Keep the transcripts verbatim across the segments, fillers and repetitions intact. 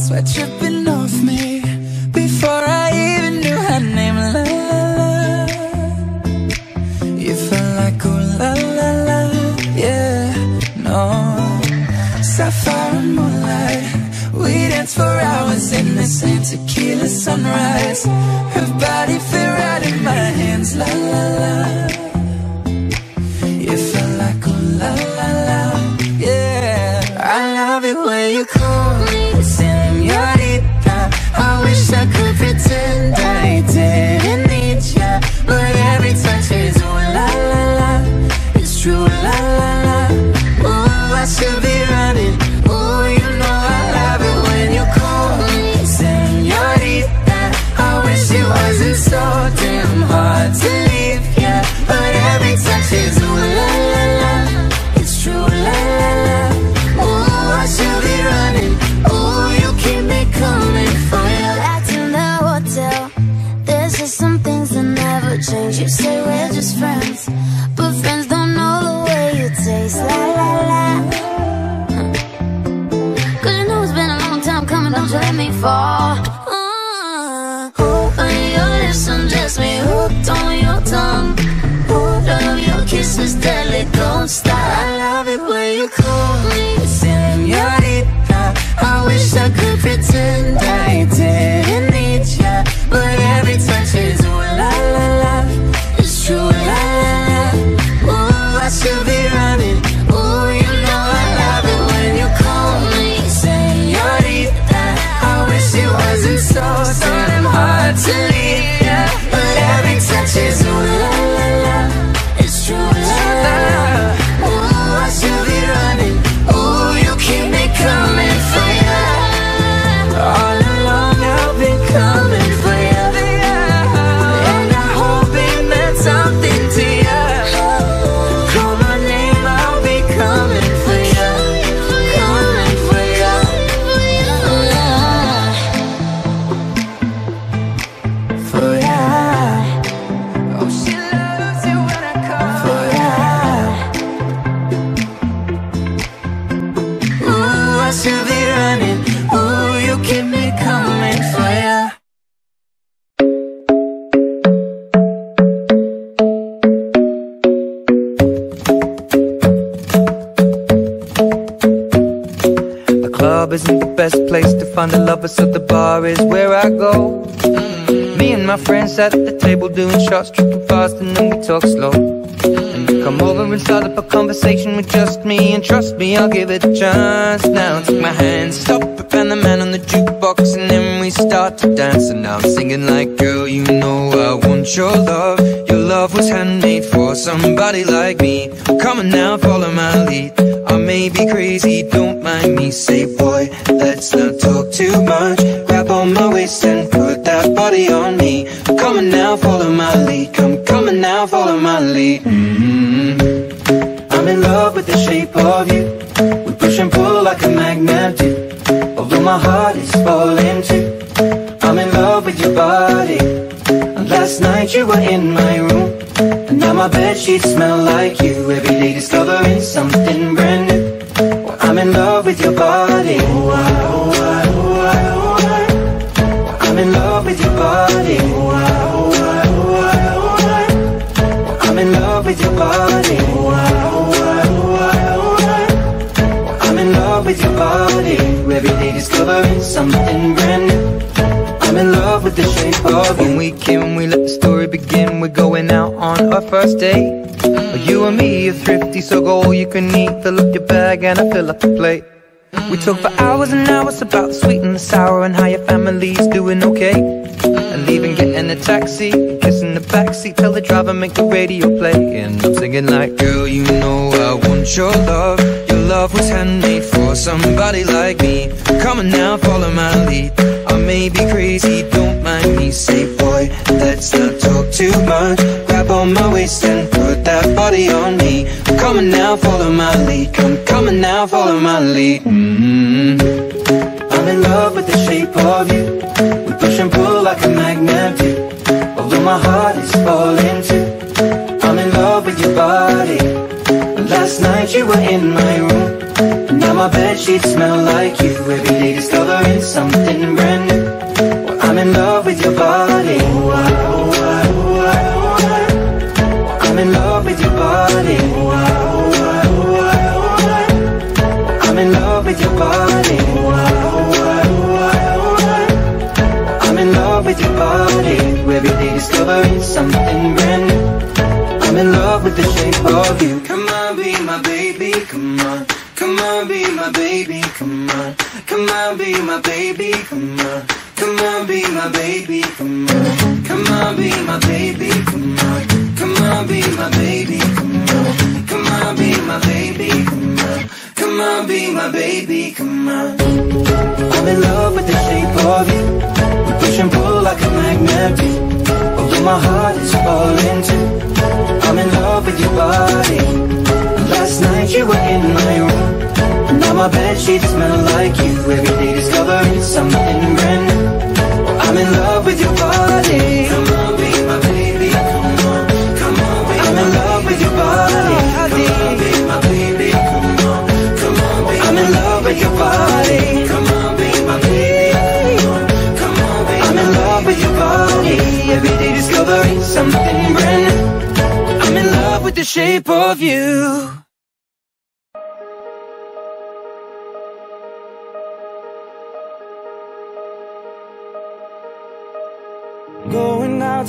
hands were tripping off me before I even knew her name. La la la, you felt like ooh la la la, yeah, no. Sapphire and moonlight, we danced for hours in the same tequila sunrise. Her body fit right in my hands, la la la. You call me señorita. I wish I could pretend I didn't need ya, but every touch is ooh la la la. It's true la la la. Ooh, I should be running. Ooh, you know I love it when you call me señorita. I wish it wasn't so damn hard to leave ya, but every touch is ooh la la la. It's true la la la. Ooh, I should be running. Ooh, you keep me coming for you. Back to the hotel. There's just some things that never change. You say we're just friends, but friends don't know the way you taste. La la la. Cause you know it's been a long time coming, don't you let me fall. Ooh, open your lips and dress me hooked on your tongue. Ooh, love your kisses deadly, don't stop. I love it when you call me señorita. I wish I could pretend I didn't need ya, but every touch is ooh la la la. It's true la la la. Ooh, I should be running. Ooh, you know I love it when you call me señorita. I wish it wasn't so so damn hard to leave ya, but every touch is ooh la la la. It's true la la la. Ooh, I should be running. Ooh, you keep me coming for ya. All along I've been coming for ya, and I hope it meant something to ya. Call my name, I'll be coming for ya, coming for ya. For ya, for ya. Oh, she loves you when I call for ya. Ooh, I should be running. Ooh, you keep me coming for ya. A club isn't the best place to find a lover, so the bar is where I go. Me and my friends sat at the table doing shots, tripping fast, and then we talk slow. Come over and start up a conversation with just me, and trust me, I'll give it a chance. Now take my hand, stop it, and the man on the jukebox, and then we start to dance. And now I'm singing like, girl, you know I want your love. Your love was handmade for somebody like me. Come on now, follow my lead. I may be crazy, don't mind me. Say, boy, let's not talk too much. Grab on my waist and put that body on me. I'm coming now, follow my lead. Come, coming now, follow my lead. Mm-hmm. I'm in love with the shape of you. We push and pull like a magnet do. Although my heart is falling too, I'm in love with your body. And last night you were in my room, and now my bedsheets smell like you. Every day discovering something brand new. Well, I'm in love with your body. Oh, I, oh, I, oh, I, oh, I. Well, I'm in love with your body. Oh, I, oh, I, oh, I, oh, I. Well, I'm in love with your body. Oh, I, oh, I, oh, I, oh, I. Well, I'm in love with your body. Every day discovering something brand new. I'm in love with the shape of you. When we came, we let the story begin. We're going out on our first date. Mm. You and me are thrifty, so go all you can eat. Fill up your bag and I fill up the plate. Mm. We talk for hours and hours about the sweet and the sour, and how your family's doing okay. Mm. And leaving, getting a taxi, kissing the backseat. Tell the driver, make the radio play. And I'm singing like, girl, you know I want your love. Your love was handmade for somebody like me. Come on now, follow my lead. I may be crazy, don't mind me. Say, boy, let's not talk too much. Grab on my waist and put that body on me. I'm coming now, follow my lead. I'm coming now, follow my lead. Mm-hmm. I'm in love with the shape of you. We push and pull like a magnet do. Although my heart is falling too, I'm in love with your body. Last night you were in my room, Now my bedsheets smell like you. Every day discovering something brand new. Well, I'm in love with your body. Ooh, I, ooh, I, ooh, I, ooh, I. Well, I'm in love with your body. Ooh, I, ooh, I, ooh, I, ooh, I. Well, I'm in love with your body. Ooh, I, ooh, I, ooh, I, ooh, I. Well, I'm in love with your body. Every day discovering something brand new. I'm in love with the shape of you. Come on, be my baby, come on. Come on, be my baby, come on. Come on, be my baby, come on. Come on, be my baby, come on. Come on, be my baby, come on. Come on, be my baby, come on. Come on, be my baby, come on. Come on, be my baby, come on. I'm in love with the shape of you. We push and pull like a magnet do. Although my heart is falling too. I'm in love with your body. Last night you were in my room. Now my bedsheets smell like you. Every day discovering something brand new. Well, I'm in love with your body. Come on, be my baby. Come on, come on, be I'm my in love baby. With your body. Come on, be my baby. Come on, come on, be I'm my in love baby. With your body. Come on, be my baby. Come on, come on, be I'm my in love baby. With your body. Every day discovering something brand new. I'm in love with the shape of you. Going out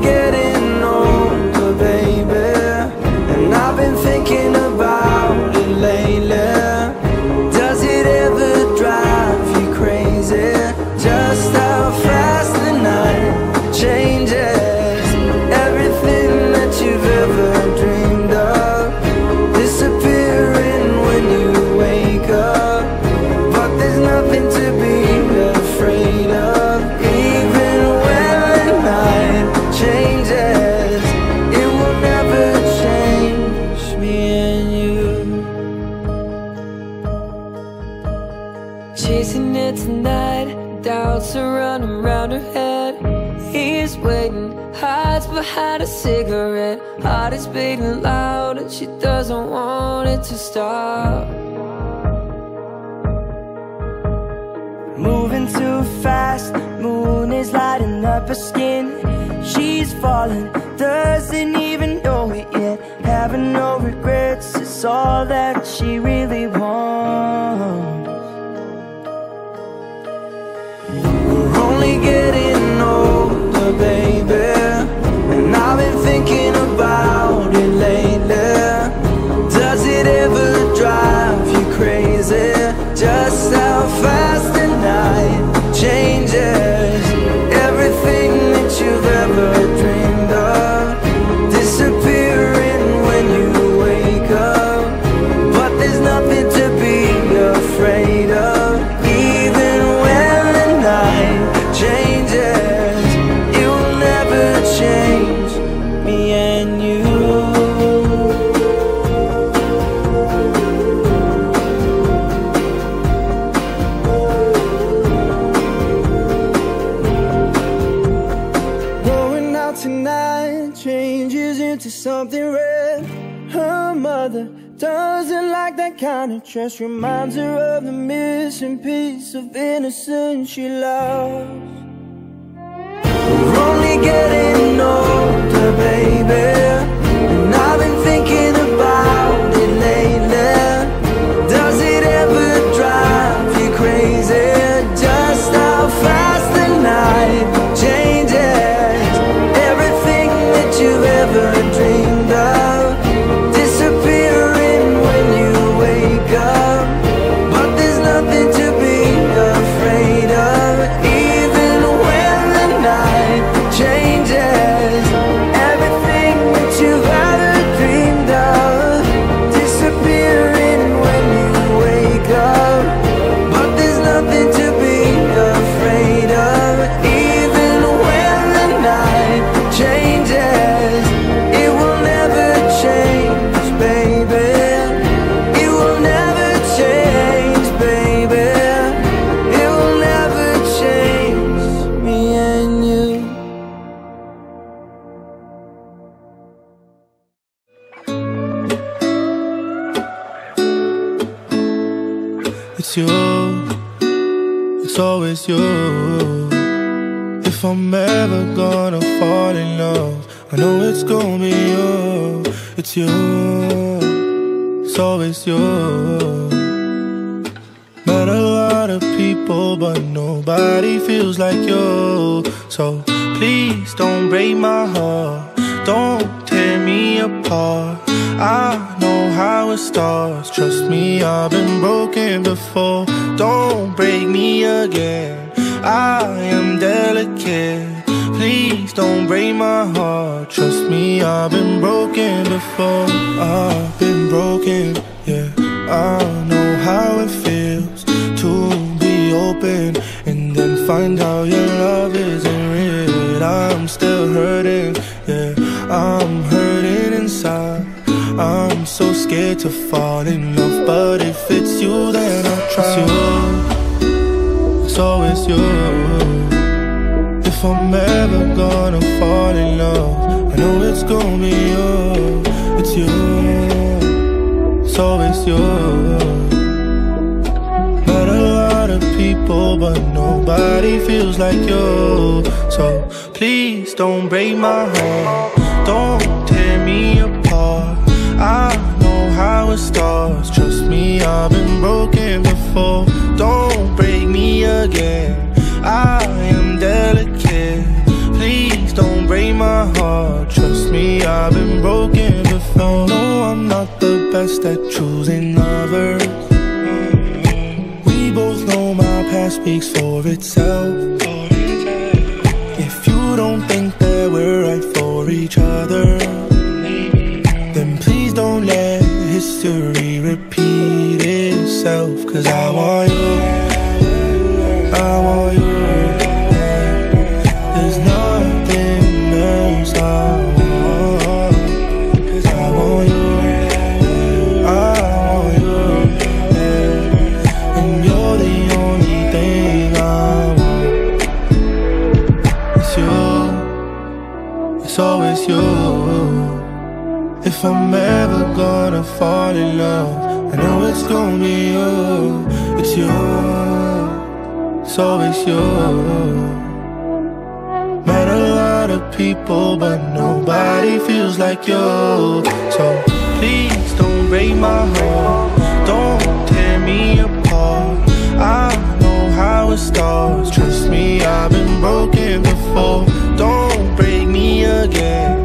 Getting older, baby, and I've been thinking about it lately. Does it ever drive you crazy? Just how fast the night changes. Everything that you've ever dreamed of disappearing when you wake up. But there's nothing to be afraid of, even when the night changes, it will never change me and you. Chasing it tonight, doubts are running round her head. He's waiting, hides behind a cigarette. Heart is beating loud and she doesn't want it to stop. Moving too fast, moon is lighting up her skin. She's falling, doesn't even know it yet. Having no regrets, it's all that she really wants. We're only getting older, baby, and I've been thinking about it lately. Does it ever drive you crazy? Just how fast the night changes. Everything that you've ever dreamed of disappearing when you wake up. But there's nothing to be afraid of, even when the night changes. It will never change me and you. Something red. Her mother doesn't like that kind of dress. Reminds her of the missing piece of innocence she lost. We're only getting older, baby, and I've been thinking about it lately. Does it ever drive you crazy? Just how fast the night changes. Everything that you've ever dreamed of disappearing when you wake up. But there's nothing to be afraid of, even when the night changes. it's you, it's always you. If I'm ever gonna fall in love, I know it's gonna be you. It's you, it's always you. Met a lot of people, but nobody feels like you. So please don't break my heart, don't tear me apart. I know how it starts, trust me, I've been broken before. Don't break me again, I am delicate. Please don't break my heart, trust me, I've been broken before. I've been broken, yeah, I know how it feels to be open and then find out your love isn't real. I'm still hurting, yeah, I'm hurting inside. I'm so scared to fall in love, but if it's you, then I'll try. It's you, it's always you. If I'm ever gonna fall in love, I know it's gonna be you. It's you, it's always you. Met a lot of people, but nobody feels like you. So please don't break my heart, don't tear me apart. I know how it starts, trust me, I've been broken before. Don't break me again, I am delicate. Please don't break my heart, trust me, I've been broken before. No, I'm not the best at choosing lovers. We both know my past speaks for itself. If you don't think that we're right for each other, don't let history repeat itself. Cause I want you, I want you. There's nothing else I want. Cause I want you, I want you. And you're the only thing I want. It's you, it's always you. If I'm ever gonna fall in love, I know it's gonna be you. It's you, it's always you. Met a lot of people, but nobody feels like you. So please don't break my heart, don't tear me apart. I know how it starts, trust me, I've been broken before. Don't break me again,